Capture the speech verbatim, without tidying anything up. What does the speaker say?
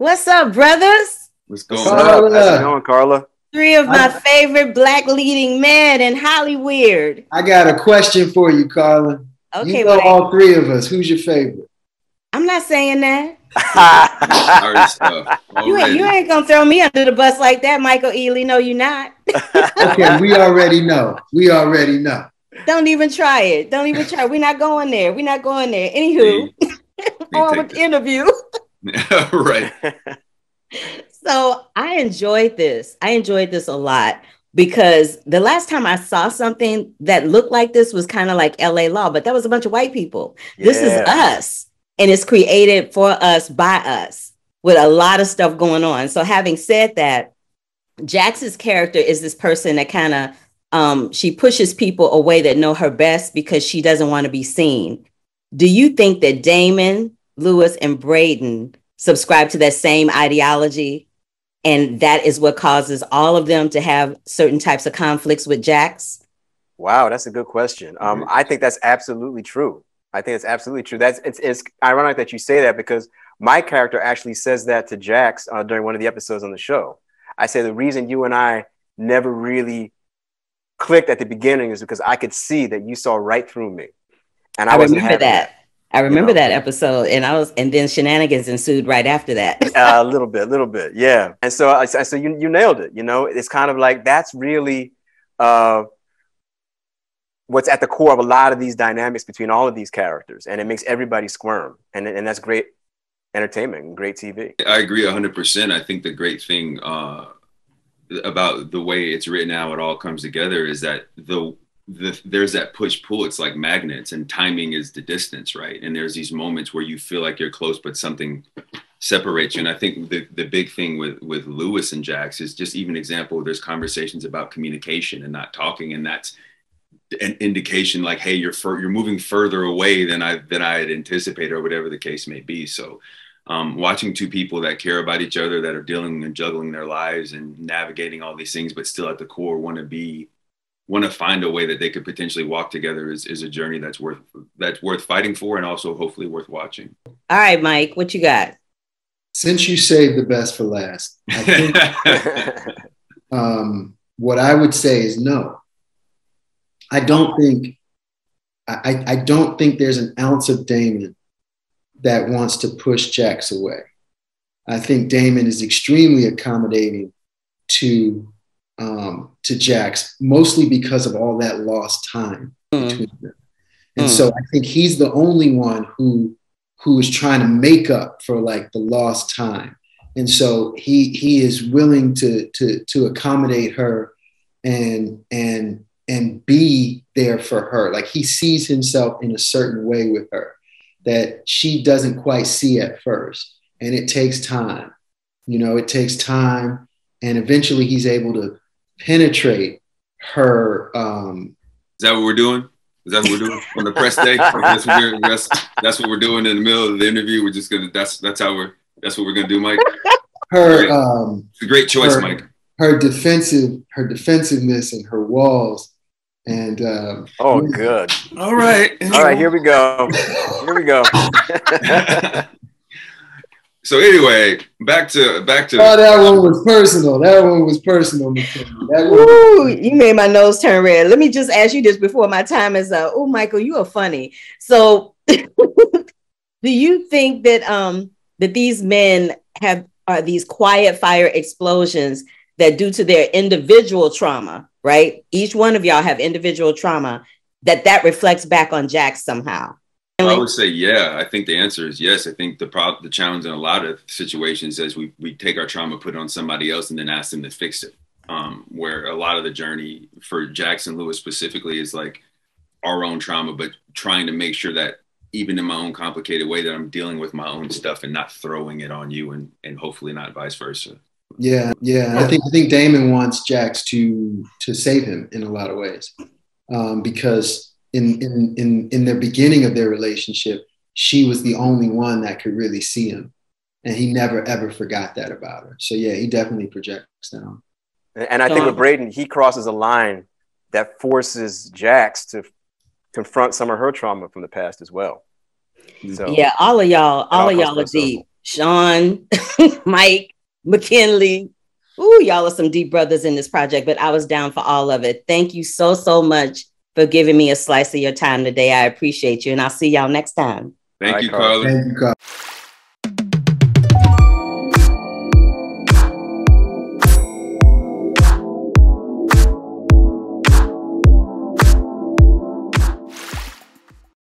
What's up, brothers? What's going on? How's it going, Carla? Three of my favorite black leading men in Hollywood. I got a question for you, Carla. Okay, you know well, all three of us. Who's your favorite? I'm not saying that. you, ain't, you ain't gonna throw me under the bus like that, Michael Ealy. No, you're not. Okay, we already know. We already know. Don't even try it. Don't even try. We're not going there. We're not going there. Anywho, on with the interview. Right. So I enjoyed this. I enjoyed this a lot because the last time I saw something that looked like this was kind of like L A Law, but that was a bunch of white people. Yeah. This is us. And it's created for us by us with a lot of stuff going on. So having said that, Jax's character is this person that kind of, um, she pushes people away that know her best because she doesn't want to be seen. Do you think that Damon, Lewis, and Brayden subscribe to that same ideology? And that is what causes all of them to have certain types of conflicts with Jax? Wow, that's a good question. Um, I think that's absolutely true. I think it's absolutely true. That's it's, it's ironic that you say that because my character actually says that to Jax uh, during one of the episodes on the show. I say the reason you and I never really clicked at the beginning is because I could see that you saw right through me, and I, I wasn't remember that. that. I remember you know? that episode, and I was, and then shenanigans ensued right after that. uh, a little bit, a little bit, yeah. And so, I so you you nailed it. You know, it's kind of like that's really. Uh, what's at the core of a lot of these dynamics between all of these characters, and it makes everybody squirm. And, and that's great entertainment and great T V. I agree one hundred percent. I think the great thing uh, about the way it's written, how it all comes together, is that the, the there's that push-pull. It's like magnets, and timing is the distance, right? And there's these moments where you feel like you're close, but something separates you. And I think the, the big thing with, with Lewis and Jax is just even an example, there's conversations about communication and not talking, and that's an indication like, hey, you're you're moving further away than I than I had anticipated, or whatever the case may be. So um, watching two people that care about each other, that are dealing and juggling their lives and navigating all these things, but still at the core want to be want to find a way that they could potentially walk together is, is a journey that's worth that's worth fighting for, and also hopefully worth watching. All right, Mike, what you got? Since you saved the best for last, I think, um, what I would say is no. I don't think I, I don't think there's an ounce of Damon that wants to push Jax away. I think Damon is extremely accommodating to um, to Jax, mostly because of all that lost time mm. between them. And mm. so I think he's the only one who who is trying to make up for like the lost time. And so he he is willing to to to accommodate her and and. and be there for her. Like he sees himself in a certain way with her that she doesn't quite see at first. And it takes time, you know, it takes time. And eventually he's able to penetrate her. Um, Is that what we're doing? Is that what we're doing on the press day? That's what, we're, that's, that's what we're doing in the middle of the interview. We're just gonna, that's, that's how we're, that's what we're gonna do, Mike. Her, right. um, it's a great choice, her, Mike. Her defensive, her defensiveness and her walls. And um, oh, good. All right, all right. Here we go. Here we go. So anyway, back to back to. Oh, that one was personal. That one was personal. That one Ooh, was... you made my nose turn red. Let me just ask you this before my time is up. Oh, Michael, you are funny. So, do you think that um that these men have are these quiet fire explosions that due to their individual trauma? Right? Each one of y'all have individual trauma that that reflects back on Jax somehow. I would say, yeah, I think the answer is yes. I think the problem, the challenge in a lot of situations is we, we take our trauma, put it on somebody else and then ask them to fix it. Um, where a lot of the journey for Jax and Lewis specifically is like our own trauma, but trying to make sure that even in my own complicated way that I'm dealing with my own stuff and not throwing it on you and, and hopefully not vice versa. Yeah, yeah. I think I think Damon wants Jax to to save him in a lot of ways, um, because in in in in the beginning of their relationship, she was the only one that could really see him, and he never ever forgot that about her. So yeah, he definitely projects down. And I think with Brayden, he crosses a line that forces Jax to confront some of her trauma from the past as well. So, yeah, all of y'all, all of y'all are deep. Sean, Mike, McKinley. Ooh, y'all are some deep brothers in this project, but I was down for all of it. Thank you so, so much for giving me a slice of your time today. I appreciate you, and I'll see y'all next time. Thank All right, you, Carla. Thank you, Carla.